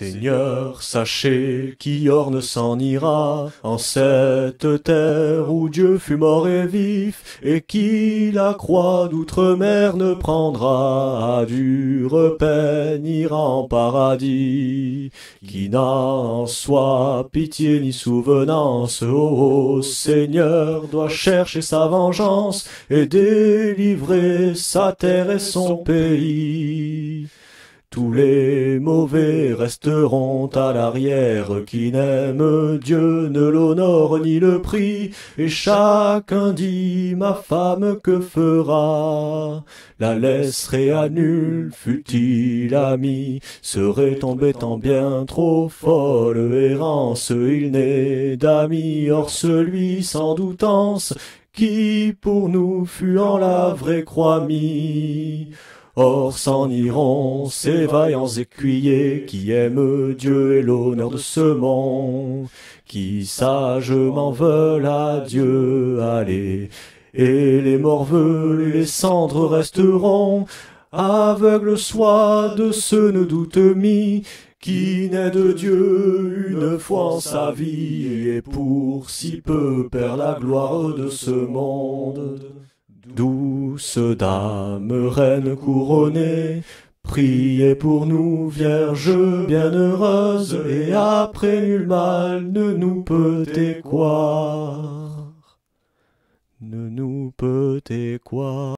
Seigneur, sachez qu'Iorne s'en ira en cette terre où Dieu fut mort et vif, et qui la croix d'outre-mer ne prendra, à dure peine ira en paradis, qui n'a en soi pitié ni souvenance. Ô Seigneur, doit chercher sa vengeance et délivrer sa terre et son pays. Tous les mauvais resteront à l'arrière, qui n'aime Dieu ne l'honore ni le prie, et chacun dit, ma femme que fera? La laisserait à nul, fut-il ami, serait tombée en bien trop folle errance, il n'est d'ami hors celui sans doutance, qui pour nous fut en la vraie croix mis. Or s'en iront ces vaillants écuyers qui aiment Dieu et l'honneur de ce monde, qui sagement veulent à Dieu aller, et les morveux et les cendres resteront, aveugles soit de ce ne doute mis, qui naît de Dieu une fois en sa vie, et pour si peu perd la gloire de ce monde. Douce dame, reine couronnée, priez pour nous, Vierge bienheureuse, et après nul mal ne nous peut écouer, ne nous peut écouer.